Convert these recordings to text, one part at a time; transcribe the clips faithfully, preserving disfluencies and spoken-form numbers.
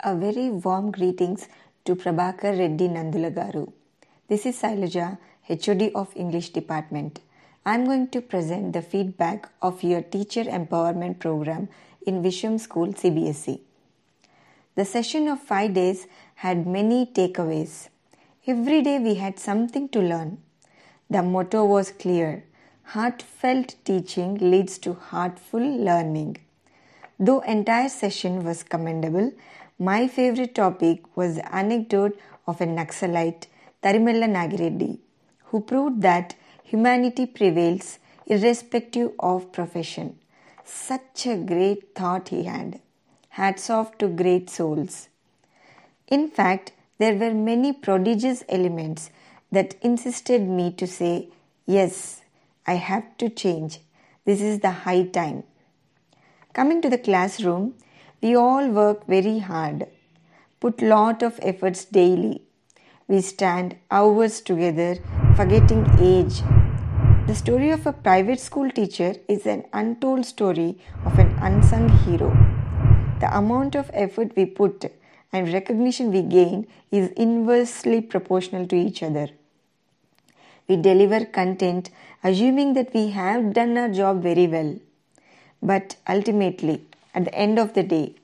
A very warm greetings to Prabhakar Reddy Nandula Garu. This is Sailaja, H O D of English Department. I am going to present the feedback of your Teacher Empowerment Program in Viswam School, C B S C. The session of five days had many takeaways. Every day we had something to learn. The motto was clear. Heartfelt teaching leads to heartful learning. Though entire session was commendable, my favorite topic was the anecdote of a Naxalite, Tarimella Nagireddy, who proved that humanity prevails irrespective of profession. Such a great thought he had. Hats off to great souls. In fact, there were many prodigious elements that insisted me to say, yes, I have to change. This is the high time. Coming to the classroom, we all work very hard, put lot of efforts daily. We stand hours together, forgetting age. The story of a private school teacher is an untold story of an unsung hero. The amount of effort we put and recognition we gain is inversely proportional to each other. We deliver content assuming that we have done our job very well. But ultimately, at the end of the day,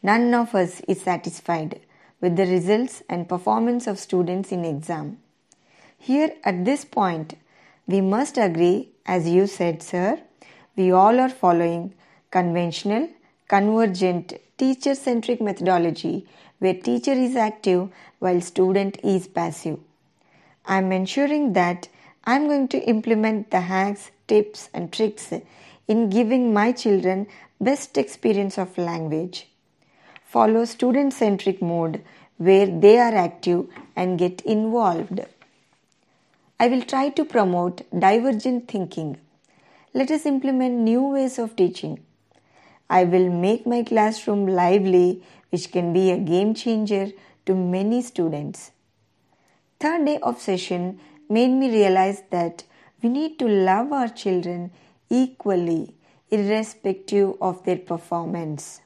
none of us is satisfied with the results and performance of students in exam. Here at this point, we must agree, as you said, sir, we all are following conventional, convergent, teacher-centric methodology where teacher is active while student is passive. I am ensuring that I am going to implement the hacks, tips and tricks in giving my children best experience of language. Follow student-centric mode where they are active and get involved. I will try to promote divergent thinking. Let us implement new ways of teaching. I will make my classroom lively, which can be a game changer to many students. Third day of session made me realize that we need to love our children equally, irrespective of their performance.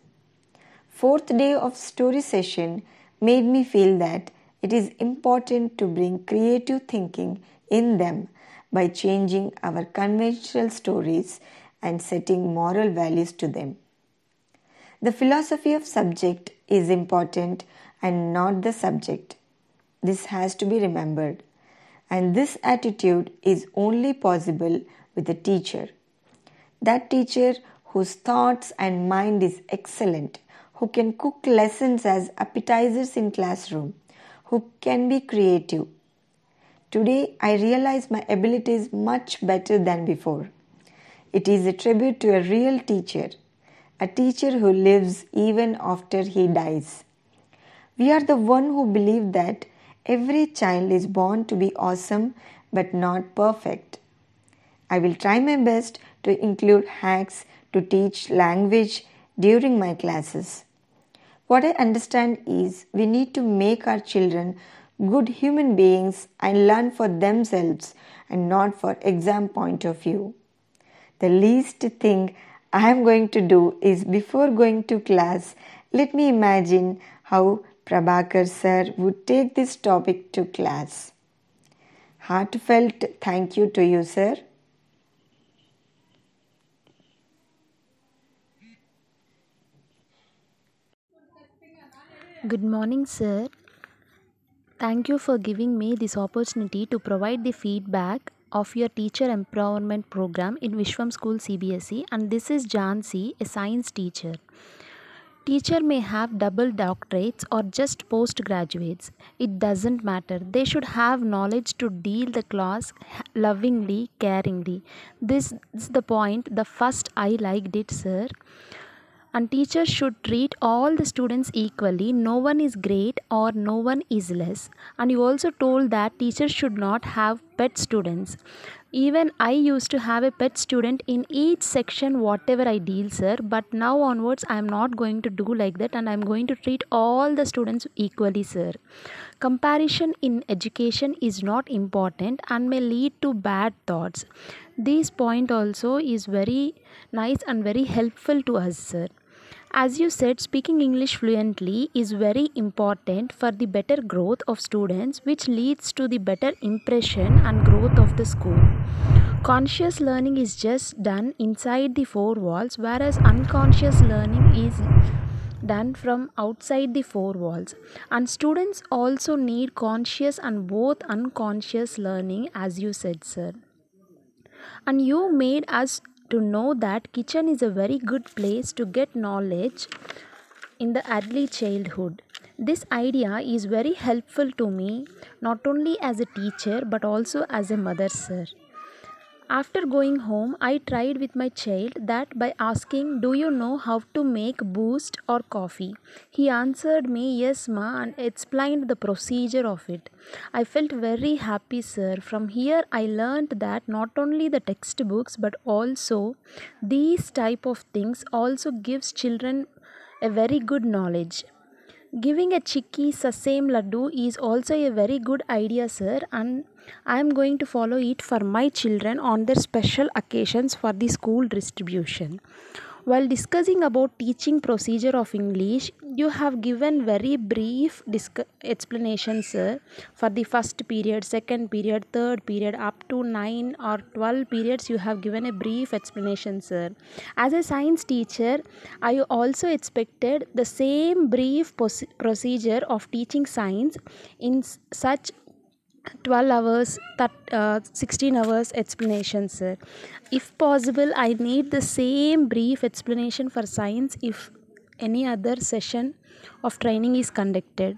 Fourth day of story session made me feel that it is important to bring creative thinking in them by changing our conventional stories and setting moral values to them. The philosophy of subject is important and not the subject. This has to be remembered. And this attitude is only possible with a teacher. That teacher whose thoughts and mind is excellent, who can cook lessons as appetizers in classroom, who can be creative. Today, I realize my abilities much better than before. It is a tribute to a real teacher, a teacher who lives even after he dies. We are the one who believe that every child is born to be awesome but not perfect. I will try my best to include hacks to teach language during my classes. What I understand is we need to make our children good human beings and learn for themselves and not for exam point of view. The least thing I am going to do is before going to class, let me imagine how Prabhakar sir would take this topic to class. Heartfelt thank you to you, sir. Good morning, sir. Thank you for giving me this opportunity to provide the feedback of your Teacher Empowerment Program in Viswam School C B S E, and this is Jansi, a science teacher. Teacher may have double doctorates or just postgraduates. It doesn't matter. They should have knowledge to deal the class lovingly, caringly. This is the point, the first I liked it, sir. And teachers should treat all the students equally. No one is great or no one is less. And you also told that teachers should not have pet students. Even I used to have a pet student in each section whatever I deal, sir. But now onwards I am not going to do like that and I am going to treat all the students equally, sir. Comparison in education is not important and may lead to bad thoughts. This point also is very nice and very helpful to us, sir. As you said, speaking English fluently is very important for the better growth of students, which leads to the better impression and growth of the school. Conscious learning is just done inside the four walls, whereas unconscious learning is done from outside the four walls. And students also need conscious and both unconscious learning, as you said, sir. And you made us to know that kitchen is a very good place to get knowledge in the early childhood. This idea is very helpful to me, not only as a teacher but also as a mother, sir. After going home, I tried with my child that by asking, "Do you know how to make boost or coffee?" He answered me, "Yes, ma," and explained the procedure of it. I felt very happy, sir. From here, I learned that not only the textbooks but also these type of things also gives children a very good knowledge. Giving a chikki sasem laddu is also a very good idea, sir, and I am going to follow it for my children on their special occasions for the school distribution. While discussing about teaching procedure of English, you have given very brief explanation, sir, for the first period, second period, third period, up to nine or twelve periods you have given a brief explanation, sir. As a science teacher, I also expected the same brief procedure of teaching science in such twelve hours, uh, sixteen hours explanation, sir. If possible, I need the same brief explanation for science if any other session of training is conducted.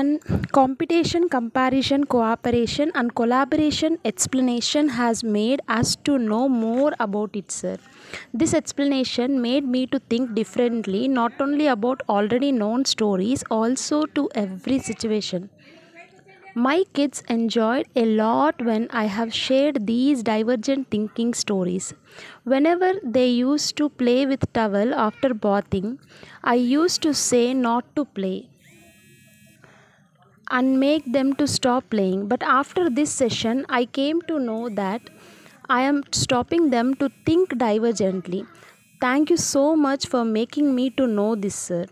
And competition, comparison, cooperation and collaboration explanation has made us to know more about it, sir. This explanation made me to think differently, not only about already known stories, also to every situation. My kids enjoyed a lot when I have shared these divergent thinking stories. Whenever they used to play with towel after bathing, I used to say not to play and make them to stop playing. But after this session, I came to know that I am stopping them to think divergently. Thank you so much for making me to know this, sir.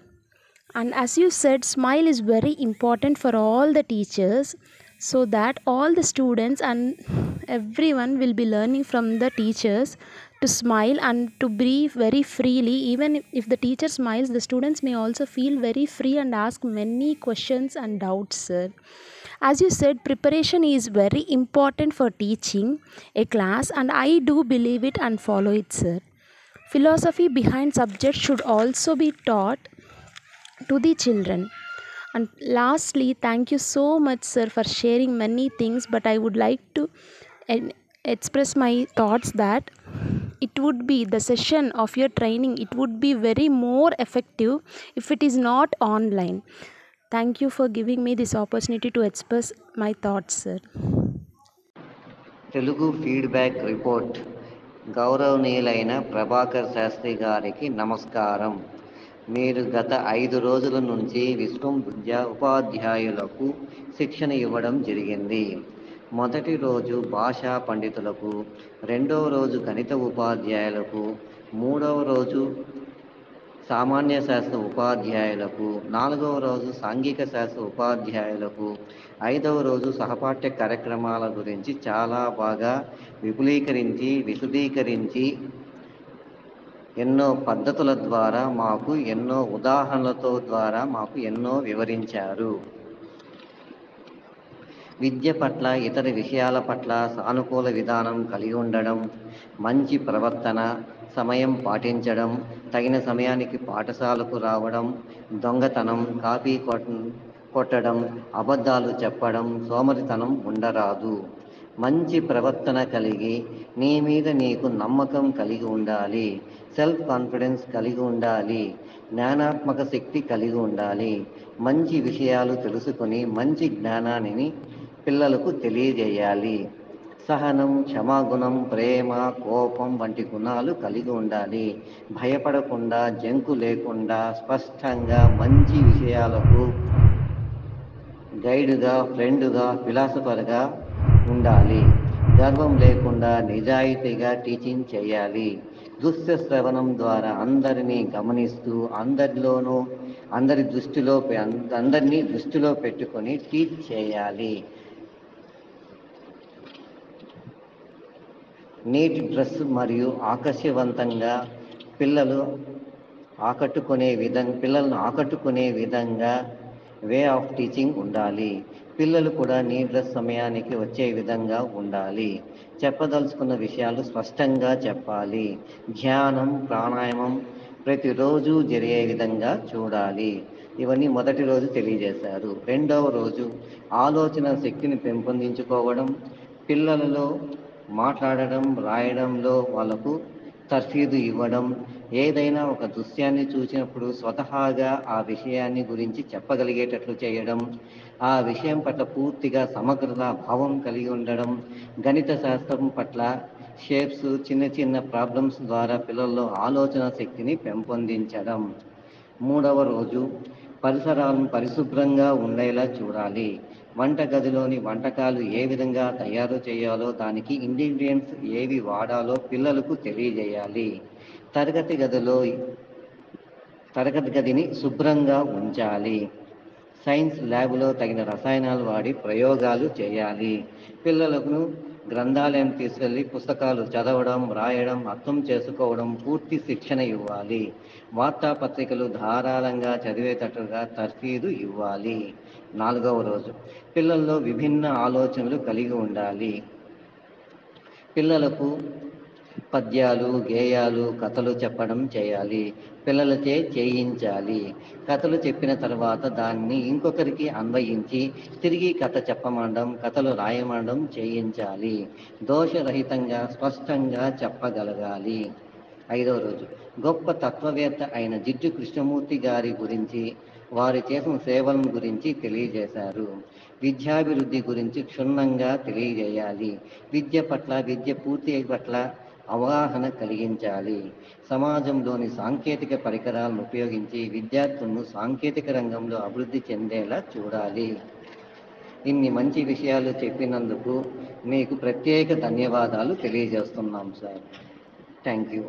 And as you said, smile is very important for all the teachers, so that all the students and everyone will be learning from the teachers to smile and to breathe very freely. Even if the teacher smiles, the students may also feel very free and ask many questions and doubts, sir. As you said, preparation is very important for teaching a class, and I do believe it and follow it, sir. Philosophy behind subjects should also be taught to the children. And lastly, thank you so much, sir, for sharing many things, but I would like to express my thoughts that it would be the session of your training, it would be very more effective if it is not online. Thank you for giving me this opportunity to express my thoughts, sir. Telugu feedback report. Gaurav Neelaina Prabhakar Sastri gariki namaskaram. మీరు గత ఐదు రోజుల నుంచి విశ్వం విద్యా ఉపాధ్యాయులకు శిక్షణ ఇవ్వడం జరిగింది. మొదటి రోజు భాషా పండితులకు, రెండవ రోజు గణిత ఉపాధ్యాయులకు, మూడవ రోజు సామాన్య శాస్త్ర ఉపాధ్యాయులకు, నాలుగవ రోజు సాంఘిక శాస్త్ర ఉపాధ్యాయులకు, ఐదవ రోజు సహపాఠ్య కార్యక్రమాల గురించి చాలా బాగా విపులీకరించి విశదీకరించి ఎన్నో పద్ధతుల ద్వారా మాకు ఎన్నో ఉదాహరణలతో ద్వారా మాకు ఎన్నో వివరించారు. విద్య పట్ల ఇతర విషయాల పట్ల సానుకూల విధానం కలిగి ఉండడం, మంచి ప్రవర్తన, సమయం పాటించడం, తగిన సమయానికి పాఠశాలకు రావడం, దొంగతనం, కాపీ కొట్టడం, అబద్ధాలు చెప్పడం, సోమరితనం ఉండరాదు. మంచి ప్రవర్తన కలిగి నీ మీద నీకు నమ్మకం కలిగి ఉండాలి. సెల్ఫ్ కాన్ఫిడెన్స్ కలిగి ఉండాలి. జ్ఞానాత్మక శక్తి కలిగి ఉండాలి. మంచి విషయాలు తెలుసుకొని మంచి జ్ఞానాన్ని పిల్లలకు తెలియజేయాలి. సహనం, క్షమాగుణం, ప్రేమ, కోపం వంటి గుణాలు కలిగి ఉండాలి. భయపడకుండా, జంకు లేకుండా, స్పష్టంగా మంచి విషయాలకు గైడ్గా, ఫ్రెండ్గా, ఫిలాసఫర్గా ఉండాలి. గర్వం లేకుండా నిజాయితీగా టీచింగ్ చేయాలి. దృశ్య శ్రవణం ద్వారా అందరినీ గమనిస్తూ, అందరిలోనూ అందరి దృష్టిలో అందరినీ దృష్టిలో పెట్టుకొని టీచ్ చేయాలి. నీట్ డ్రెస్ మరియు ఆకర్షవంతంగా పిల్లలు ఆకట్టుకునే విధంగా పిల్లలను ఆకట్టుకునే విధంగా వే ఆఫ్ టీచింగ్ ఉండాలి. పిల్లలు కూడా నీట్ డ్రెస్ సమయానికి వచ్చే విధంగా ఉండాలి. చెప్పదలుచుకున్న విషయాలు స్పష్టంగా చెప్పాలి. ధ్యానం, ప్రాణాయామం ప్రతిరోజు జరిగే విధంగా చూడాలి. ఇవన్నీ మొదటి రోజు తెలియజేశారు. రెండవ రోజు ఆలోచన శక్తిని పెంపొందించుకోవడం, పిల్లలలో మాట్లాడడం, రాయడంలో వాళ్ళకు తర్ఫీదు ఇవ్వడం, ఏదైనా ఒక దృశ్యాన్ని చూసినప్పుడు స్వతహాగా ఆ విషయాన్ని గురించి చెప్పగలిగేటట్లు చేయడం, ఆ విషయం పట్ల పూర్తిగా సమగ్రత భావం కలిగి ఉండడం, గణిత శాస్త్రం పట్ల షేప్స్, చిన్న చిన్న ప్రాబ్లమ్స్ ద్వారా పిల్లల్లో ఆలోచన శక్తిని పెంపొందించడం. మూడవ రోజు పరిసరాలను పరిశుభ్రంగా ఉండేలా చూడాలి. వంటగదిలోని వంటకాలు ఏ విధంగా తయారు చేయాలో, దానికి ఇంగ్రీడియంట్స్ ఏవి వాడాలో పిల్లలకు తెలియజేయాలి. తరగతి గదిలో తరగతి గదిని శుభ్రంగా ఉంచాలి. సైన్స్ ల్యాబ్లో తగిన రసాయనాలు వాడి ప్రయోగాలు చేయాలి. పిల్లలకు గ్రంథాలయం తీసుకెళ్ళి పుస్తకాలు చదవడం, రాయడం, అర్థం చేసుకోవడం పూర్తి శిక్షణ ఇవ్వాలి. వార్తాపత్రికలు ధారాళంగా చదివేటట్టుగా తర్ఫీదు ఇవ్వాలి. నాలుగవ రోజు పిల్లల్లో విభిన్న ఆలోచనలు కలిగి ఉండాలి. పిల్లలకు పద్యాలు, గేయాలు, కథలు చెప్పడం చేయాలి. పిల్లలచే చేయించాలి. కథలు చెప్పిన తర్వాత దాన్ని ఇంకొకరికి అన్వయించి తిరిగి కథ చెప్పమండం, కథలు రాయమండం చేయించాలి. దోషరహితంగా స్పష్టంగా చెప్పగలగాలి. ఐదవ రోజు గొప్ప తత్వవేత్త అయిన జిడ్డు కృష్ణమూర్తి గారి గురించి, వారు చేసిన సేవలను గురించి తెలియజేశారు. విద్యాభివృద్ధి గురించి క్షుణ్ణంగా తెలియజేయాలి. విద్య పట్ల, విద్య పూర్తి పట్ల అవగాహన కలిగించాలి. సమాజంలోని సాంకేతిక పరికరాలను ఉపయోగించి విద్యార్థులను సాంకేతిక రంగంలో అభివృద్ధి చెందేలా చూడాలి. ఇన్ని మంచి విషయాలు చెప్పినందుకు మీకు ప్రత్యేక ధన్యవాదాలు తెలియజేస్తున్నాం సార్. Thank you.